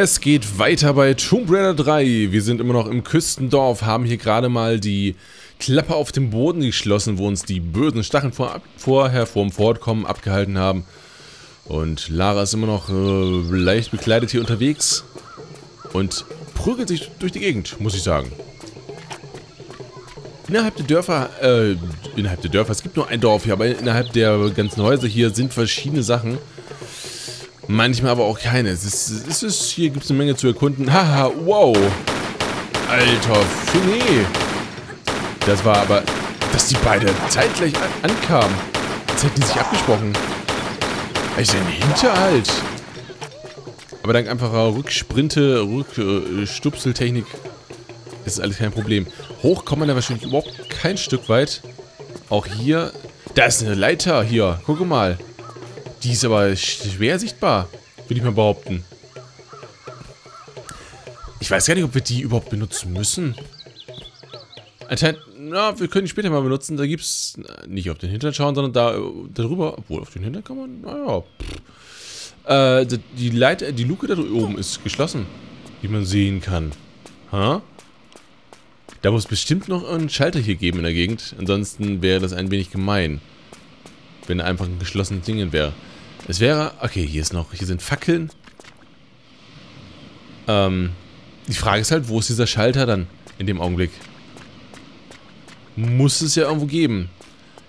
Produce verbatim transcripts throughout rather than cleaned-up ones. Es geht weiter bei Tomb Raider drei. Wir sind immer noch im Küstendorf, haben hier gerade mal die Klappe auf dem Boden geschlossen, wo uns die bösen Stacheln vor, vorher vorm Fortkommen abgehalten haben. Und Lara ist immer noch äh, leicht bekleidet hier unterwegs und prügelt sich durch die Gegend, muss ich sagen. Innerhalb der Dörfer, äh, innerhalb der Dörfer, es gibt nur ein Dorf hier, aber innerhalb der ganzen Häuser hier sind verschiedene Sachen. Manchmal aber auch keine. Es ist, es ist, hier gibt es eine Menge zu erkunden. Haha, wow. Alter, Filet. Das war aber, dass die beide zeitgleich an ankamen. Als hätten die sich abgesprochen. Also ein Hinterhalt. Aber dank einfacher Rücksprinte, Rückstupseltechnik ist alles kein Problem. Hoch kommt man da wahrscheinlich überhaupt kein Stück weit. Auch hier, da ist eine Leiter hier. Guck mal. Die ist aber schwer sichtbar, würde ich mal behaupten. Ich weiß gar nicht, ob wir die überhaupt benutzen müssen. Anscheinend, na, wir können die später mal benutzen. Da gibt es nicht auf den Hintern schauen, sondern da darüber. Obwohl, auf den Hintern kann man, naja. Äh, die Leiter, die Luke da oben ist geschlossen, die man sehen kann. Ha? Da muss bestimmt noch einen Schalter hier geben in der Gegend. Ansonsten wäre das ein wenig gemein, wenn einfach ein geschlossenes Ding wäre. Es wäre... Okay, hier ist noch... Hier sind Fackeln. Ähm, die Frage ist halt, wo ist dieser Schalter dann in dem Augenblick? Muss es ja irgendwo geben.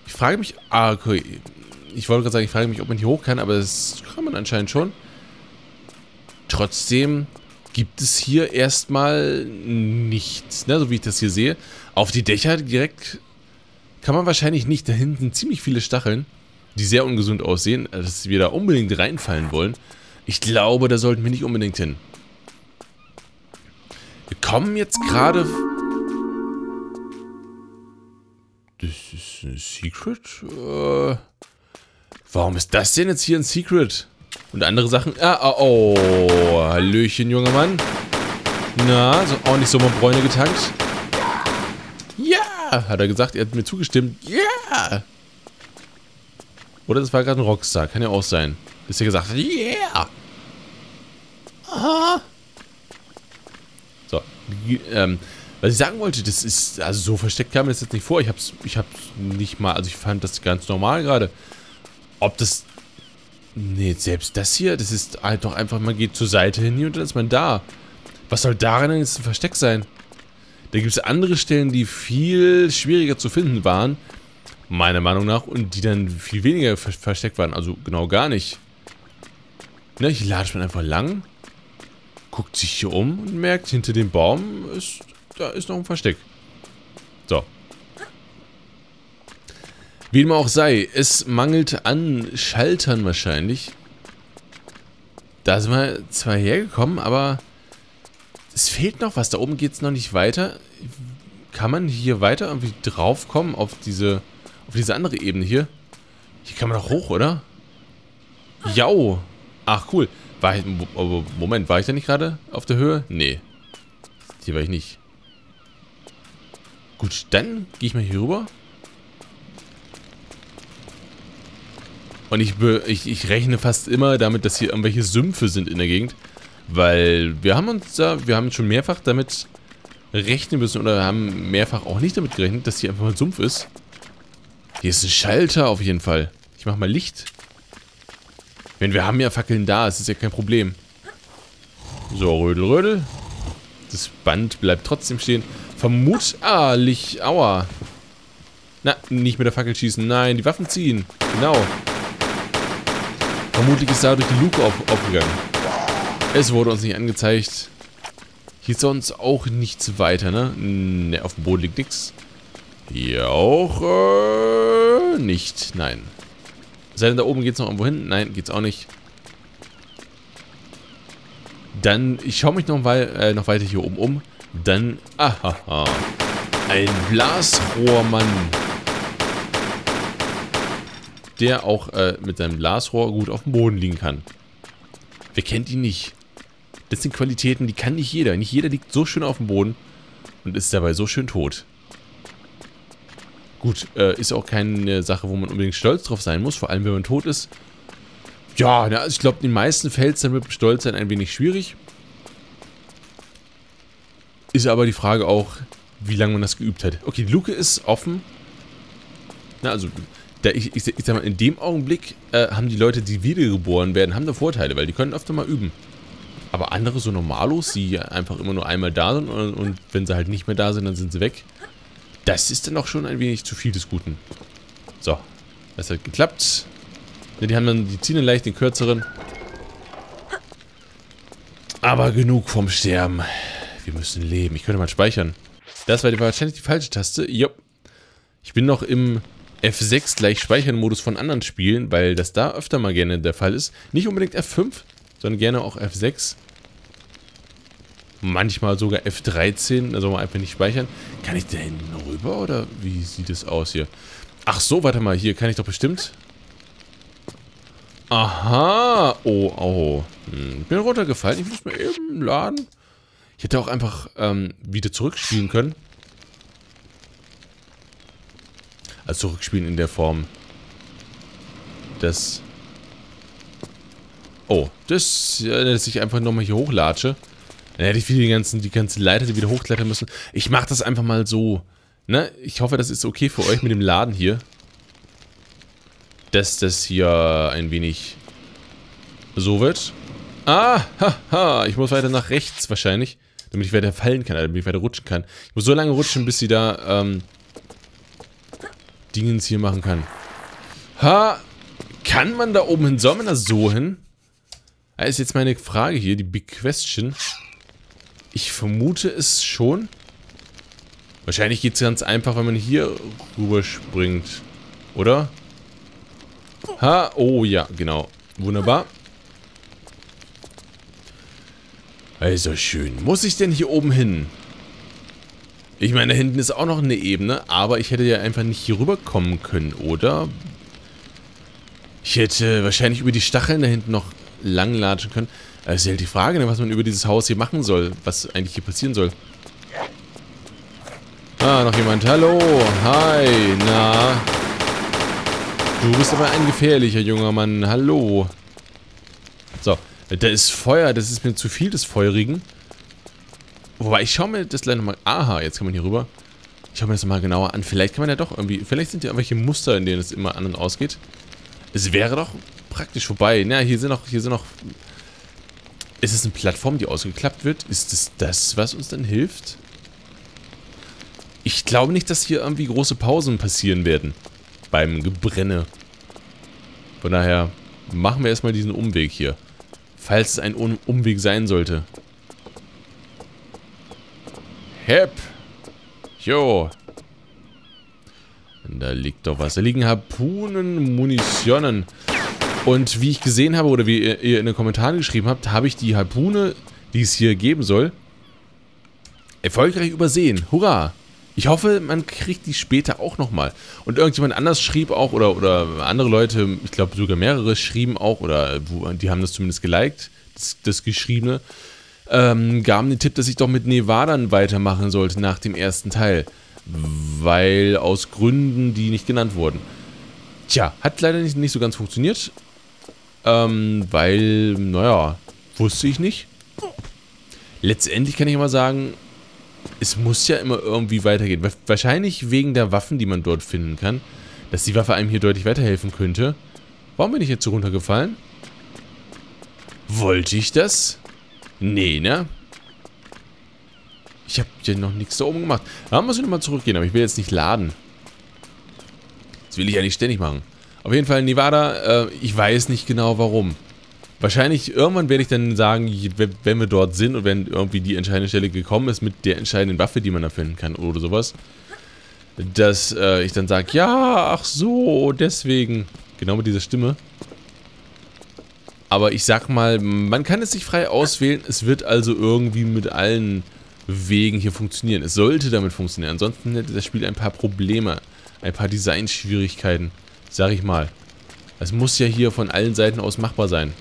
Ich frage mich... Ah, okay. Ich wollte gerade sagen, ich frage mich, ob man hier hoch kann, aber das kann man anscheinend schon. Trotzdem gibt es hier erstmal nichts, ne? So wie ich das hier sehe. Auf die Dächer direkt kann man wahrscheinlich nicht. Da hinten sind ziemlich viele Stacheln, die sehr ungesund aussehen, dass wir da unbedingt reinfallen wollen. Ich glaube, da sollten wir nicht unbedingt hin. Wir kommen jetzt gerade... Das ist ein Secret? Äh, warum ist das denn jetzt hier ein Secret? Und andere Sachen... Ah, oh, oh, hallöchen, junger Mann. Na, so ordentlich Sommerbräune getankt. Ja, hat er gesagt, er hat mir zugestimmt. Ja! Oder das war gerade ein Rockstar, kann ja auch sein. Bis er gesagt hat, yeah! Aha! So, ähm, was ich sagen wollte, das ist, also so versteckt kam mir das jetzt nicht vor. Ich hab's, ich hab's nicht mal, also ich fand das ganz normal gerade. Ob das, nee, selbst das hier, das ist halt doch einfach, man geht zur Seite hin und dann ist man da. Was soll darin denn jetzt ein Versteck sein? Da gibt es andere Stellen, die viel schwieriger zu finden waren, meiner Meinung nach, und die dann viel weniger ver versteckt waren. Also genau gar nicht. Ne, hier latscht man einfach lang, guckt sich hier um und merkt, hinter dem Baum ist, da ist noch ein Versteck. So. Wie dem auch sei, es mangelt an Schaltern wahrscheinlich. Da sind wir zwar hergekommen, aber... Es fehlt noch was, da oben geht es noch nicht weiter. Kann man hier weiter irgendwie drauf kommen auf diese, auf diese andere Ebene hier? Hier kann man doch hoch, oder? Jau! Ach cool. War ich, Moment, war ich da nicht gerade auf der Höhe? Nee. Hier war ich nicht. Gut, dann gehe ich mal hier rüber. Und ich, ich, ich rechne fast immer damit, dass hier irgendwelche Sümpfe sind in der Gegend. Weil wir haben uns da, wir haben schon mehrfach damit rechnen müssen oder haben mehrfach auch nicht damit gerechnet, dass hier einfach mal ein Sumpf ist. Hier ist ein Schalter auf jeden Fall. Ich mach mal Licht. Wenn wir haben ja Fackeln da, es ist ja kein Problem. So, rödel, rödel. Das Band bleibt trotzdem stehen. Vermutlich, aua. Na, nicht mit der Fackel schießen, nein, die Waffen ziehen. Genau. Vermutlich ist dadurch die Luke auf, aufgegangen. Es wurde uns nicht angezeigt. Hier ist sonst auch nichts weiter, ne? Ne, auf dem Boden liegt nichts. Hier auch äh, nicht, nein. Sei denn, da oben geht's noch irgendwo hin? Nein, geht's auch nicht. Dann, ich schaue mich noch, weil, äh, noch weiter hier oben um. Dann, ahaha. Ein Blasrohrmann. Der auch äh, mit seinem Blasrohr gut auf dem Boden liegen kann. Wer kennt ihn nicht? Das sind Qualitäten, die kann nicht jeder. Nicht jeder liegt so schön auf dem Boden und ist dabei so schön tot. Gut, äh, ist auch keine Sache, wo man unbedingt stolz drauf sein muss, vor allem wenn man tot ist. Ja, na, ich glaube, in den meisten Fällen ist dann mit dem Stolz sein ein wenig schwierig. Ist aber die Frage auch, wie lange man das geübt hat. Okay, die Luke ist offen. Na, also, da ich, ich, ich sag mal, in dem Augenblick äh, haben die Leute, die wiedergeboren werden, haben da Vorteile, weil die können öfter mal üben. Aber andere, so normalos, die einfach immer nur einmal da sind und, und wenn sie halt nicht mehr da sind, dann sind sie weg. Das ist dann auch schon ein wenig zu viel des Guten. So, das hat geklappt. Ja, die haben dann, die ziehen dann leicht den kürzeren. Aber genug vom Sterben. Wir müssen leben. Ich könnte mal speichern. Das war wahrscheinlich die falsche Taste. Jupp. Ich bin noch im F sechs gleich Speichern-Modus von anderen Spielen, weil das da öfter mal gerne der Fall ist. Nicht unbedingt F fünf, sondern gerne auch F sechs. Manchmal sogar F dreizehn, also mal einfach nicht speichern. Kann ich da hinten rüber oder wie sieht es aus hier? Ach so, warte mal, hier kann ich doch bestimmt... Aha, oh, oh. Ich bin runtergefallen, ich muss mir eben laden. Ich hätte auch einfach ähm, wieder zurückspielen können. Also zurückspielen in der Form. Das... Oh, das, dass ich einfach nochmal hier hochlatsche. Dann hätte ich wieder die ganzen, die ganzen Leiter wieder hochklettern müssen. Ich mache das einfach mal so. Ne? Ich hoffe, das ist okay für euch mit dem Laden hier. Dass das hier ein wenig so wird. Ah, haha. Ich muss weiter nach rechts wahrscheinlich. Damit ich weiter fallen kann, damit ich weiter rutschen kann. Ich muss so lange rutschen, bis sie da ähm, Dingens hier machen kann. Ha! Kann man da oben hin? Soll man da so hin? Da ist jetzt meine Frage hier, die Big Question. Ich vermute es schon. Wahrscheinlich geht es ganz einfach, wenn man hier rüberspringt. Oder? Ha, oh ja, genau. Wunderbar. Also schön. Muss ich denn hier oben hin? Ich meine, da hinten ist auch noch eine Ebene, aber ich hätte ja einfach nicht hier rüberkommen können, oder? Ich hätte wahrscheinlich über die Stacheln da hinten noch langlatschen können. Das ist halt die Frage, was man über dieses Haus hier machen soll, was eigentlich hier passieren soll. Ah, noch jemand. Hallo. Hi. Na... Du bist aber ein gefährlicher junger Mann. Hallo. So, da ist Feuer. Das ist mir zu viel des Feurigen. Wobei, ich schaue mir das gleich nochmal... Aha, jetzt kann man hier rüber. Ich schaue mir das mal genauer an. Vielleicht kann man ja doch irgendwie... Vielleicht sind ja irgendwelche Muster, in denen es immer an- und ausgeht. Es wäre doch praktisch vorbei. Na, hier sind noch... Hier sind noch ist es eine Plattform, die ausgeklappt wird? Ist es das, was uns dann hilft? Ich glaube nicht, dass hier irgendwie große Pausen passieren werden. Beim Gebrenne. Von daher machen wir erstmal diesen Umweg hier. Falls es ein Un Umweg sein sollte. Hep. Jo. Da liegt doch was. Da liegen Harpunen, Munitionen. Und wie ich gesehen habe, oder wie ihr, ihr in den Kommentaren geschrieben habt, habe ich die Harpune, die es hier geben soll, erfolgreich übersehen. Hurra! Ich hoffe, man kriegt die später auch nochmal. Und irgendjemand anders schrieb auch, oder, oder andere Leute, ich glaube sogar mehrere, schrieben auch, oder die haben das zumindest geliked, das, das Geschriebene, ähm, gaben den Tipp, dass ich doch mit Nevada weitermachen sollte nach dem ersten Teil. Weil aus Gründen, die nicht genannt wurden. Tja, hat leider nicht, nicht so ganz funktioniert. Ähm, weil, naja, wusste ich nicht. Letztendlich kann ich immer sagen... Es muss ja immer irgendwie weitergehen. Wahrscheinlich wegen der Waffen, die man dort finden kann. Dass die Waffe einem hier deutlich weiterhelfen könnte. Warum bin ich jetzt so runtergefallen? Wollte ich das? Nee, ne? Ich habe ja noch nichts da oben gemacht. Da muss ich nochmal zurückgehen, aber ich will jetzt nicht laden. Das will ich ja nicht ständig machen. Auf jeden Fall Nevada, äh, ich weiß nicht genau warum. Wahrscheinlich irgendwann werde ich dann sagen, wenn wir dort sind und wenn irgendwie die entscheidende Stelle gekommen ist mit der entscheidenden Waffe, die man da finden kann oder sowas, dass äh, ich dann sage, ja, ach so, deswegen. Genau mit dieser Stimme. Aber ich sag mal, man kann es nicht frei auswählen, es wird also irgendwie mit allen Wegen hier funktionieren. Es sollte damit funktionieren, ansonsten hätte das Spiel ein paar Probleme, ein paar Designschwierigkeiten, sag ich mal. Es muss ja hier von allen Seiten aus machbar sein.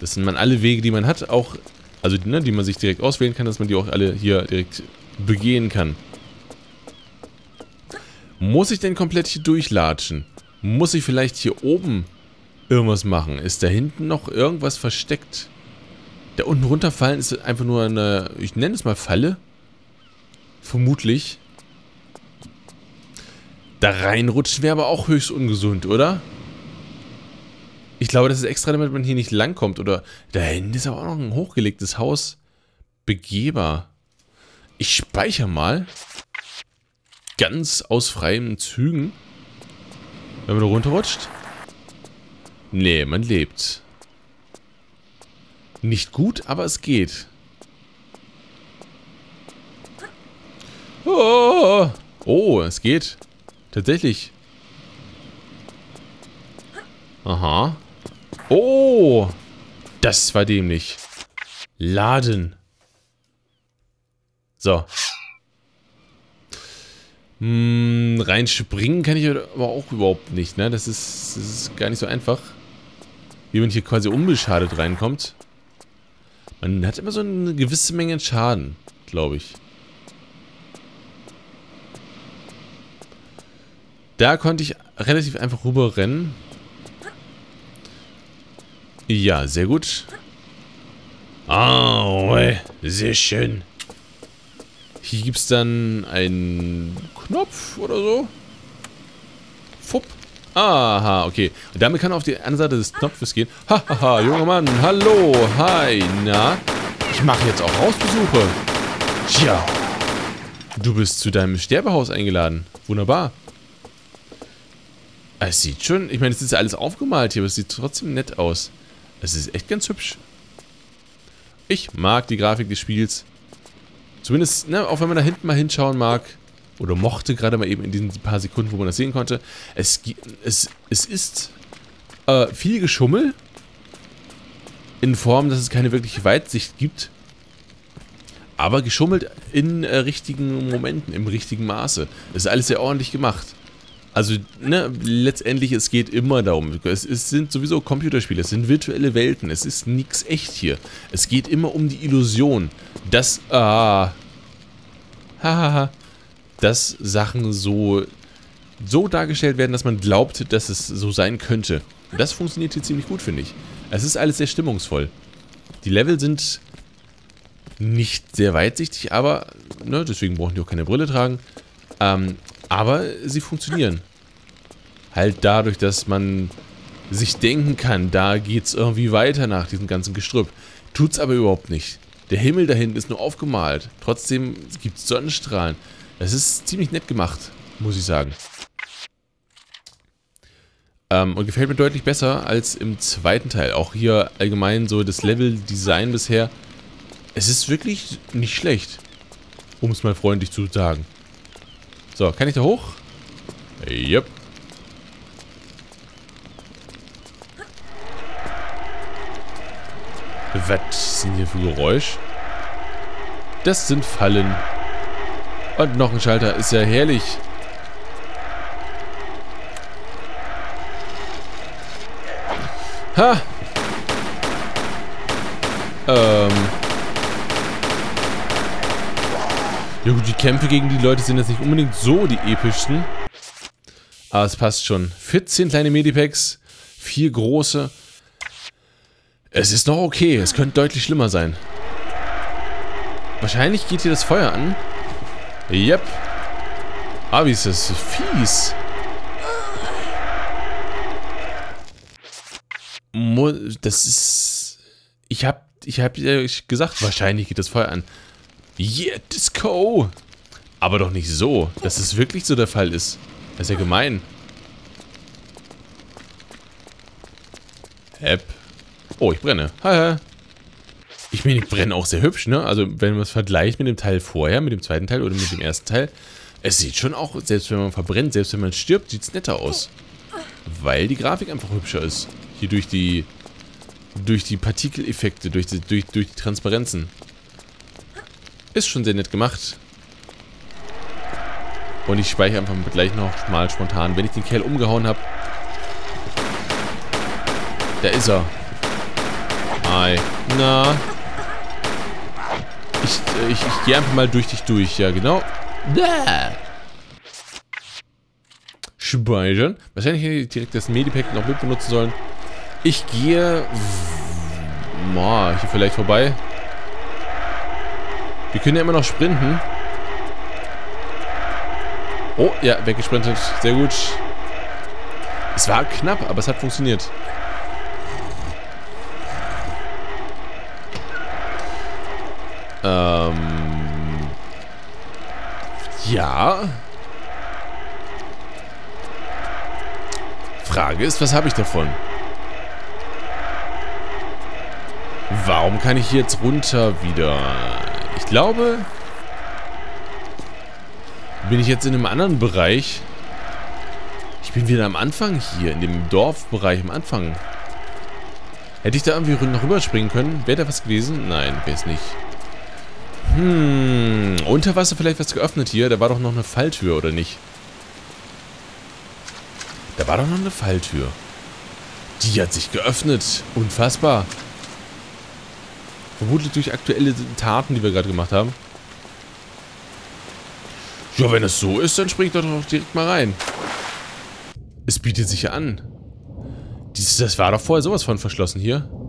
Das sind man alle Wege, die man hat, auch, also ne, die man sich direkt auswählen kann, dass man die auch alle hier direkt begehen kann. Muss ich denn komplett hier durchlatschen? Muss ich vielleicht hier oben irgendwas machen? Ist da hinten noch irgendwas versteckt? Da unten runterfallen ist einfach nur eine, ich nenne es mal Falle. Vermutlich. Da reinrutschen wäre aber auch höchst ungesund, oder? Ich glaube, das ist extra, damit man hier nicht langkommt. Oder da hinten ist aber auch noch ein hochgelegtes Haus. Begehbar. Ich speichere mal. Ganz aus freien Zügen. Wenn man da runterrutscht. Nee, man lebt. Nicht gut, aber es geht. Oh, oh, es geht. Tatsächlich. Aha. Oh, das war dämlich. Laden. So. Hm, reinspringen kann ich aber auch überhaupt nicht, ne? Das ist, das ist gar nicht so einfach. Wie man hier quasi unbeschadet reinkommt. Man hat immer so eine gewisse Menge Schaden, glaube ich. Da konnte ich relativ einfach rüberrennen. Ja, sehr gut. Oh, sehr schön. Hier gibt es dann einen Knopf oder so. Fupp. Aha, okay. Und damit kann er auf die andere Seite des Knopfes gehen. Hahaha, ha, ha, junger Mann. Hallo. Hi. Na? Ich mache jetzt auch Hausbesuche. Tja. Du bist zu deinem Sterbehaus eingeladen. Wunderbar. Es sieht schon, ich meine, es ist ja alles aufgemalt hier, aber es sieht trotzdem nett aus. Es ist echt ganz hübsch. Ich mag die Grafik des Spiels. Zumindest, ne, auch wenn man da hinten mal hinschauen mag. Oder mochte gerade mal eben in diesen paar Sekunden, wo man das sehen konnte. Es, es, es ist äh, viel Geschummel. In Form, dass es keine wirkliche Weitsicht gibt. Aber geschummelt in äh, richtigen Momenten, im richtigen Maße. Es ist alles sehr ordentlich gemacht. Also, ne, letztendlich, es geht immer darum. Es, es sind sowieso Computerspiele, es sind virtuelle Welten, es ist nichts echt hier. Es geht immer um die Illusion, dass, ah, hahaha, dass Sachen so, so dargestellt werden, dass man glaubt, dass es so sein könnte. Und das funktioniert hier ziemlich gut, finde ich. Es ist alles sehr stimmungsvoll. Die Level sind nicht sehr weitsichtig, aber, ne, deswegen brauchen die auch keine Brille tragen. Ähm, Aber sie funktionieren. Halt dadurch, dass man sich denken kann, da geht's irgendwie weiter nach diesem ganzen Gestrüpp. Tut's aber überhaupt nicht. Der Himmel da hinten ist nur aufgemalt. Trotzdem gibt's Sonnenstrahlen. Das ist ziemlich nett gemacht, muss ich sagen. Ähm, und gefällt mir deutlich besser als im zweiten Teil. Auch hier allgemein so das Level-Design bisher. Es ist wirklich nicht schlecht, um es mal freundlich zu sagen. So, kann ich da hoch? Jupp. Was sind hier für Geräusch? Das sind Fallen. Und noch ein Schalter, ist ja herrlich. Ha! Ähm... Ja gut, die Kämpfe gegen die Leute sind jetzt nicht unbedingt so die epischsten. Aber es passt schon. vierzehn kleine Medipacks, vier große. Es ist noch okay, es könnte deutlich schlimmer sein. Wahrscheinlich geht hier das Feuer an. Yep. Ah, wie ist das fies. Das ist... Ich hab, ich hab ja gesagt, wahrscheinlich geht das Feuer an. Yeah, Disco! Aber doch nicht so, dass es wirklich so der Fall ist. Das ist ja gemein. App. Oh, ich brenne. Haha. Ich meine, ich brenne auch sehr hübsch, ne? Also, wenn man es vergleicht mit dem Teil vorher, mit dem zweiten Teil oder mit dem ersten Teil, es sieht schon auch, selbst wenn man verbrennt, selbst wenn man stirbt, sieht es netter aus. Weil die Grafik einfach hübscher ist. Hier durch die, durch die Partikeleffekte, durch die, durch, durch die Transparenzen. Ist schon sehr nett gemacht. Und ich speichere einfach gleich noch mal spontan, wenn ich den Kerl umgehauen habe. Da ist er. Hi. Na. Ich, ich, ich gehe einfach mal durch dich durch. Ja, genau. Da. Speichern. Wahrscheinlich hätte ich direkt das Medipack noch mit benutzen sollen. Ich gehe... Boah, hier vielleicht vorbei. Wir können ja immer noch sprinten. Oh, ja, weggesprintet. Sehr gut. Es war knapp, aber es hat funktioniert. Ähm... Ja... Frage ist, was habe ich davon? Warum kann ich jetzt runter wieder? Ich glaube... Bin ich jetzt in einem anderen Bereich? Ich bin wieder am Anfang hier, in dem Dorfbereich am Anfang. Hätte ich da irgendwie rüberspringen können? Wäre da was gewesen? Nein, wäre es nicht. Hm, unter Wasser vielleicht was geöffnet hier. Da war doch noch eine Falltür, oder nicht? Da war doch noch eine Falltür. Die hat sich geöffnet. Unfassbar. Vermutlich durch aktuelle Taten, die wir gerade gemacht haben. Ja, wenn es so ist, dann springt doch direkt mal rein. Es bietet sich ja an. Dies, das war doch vorher sowas von verschlossen hier.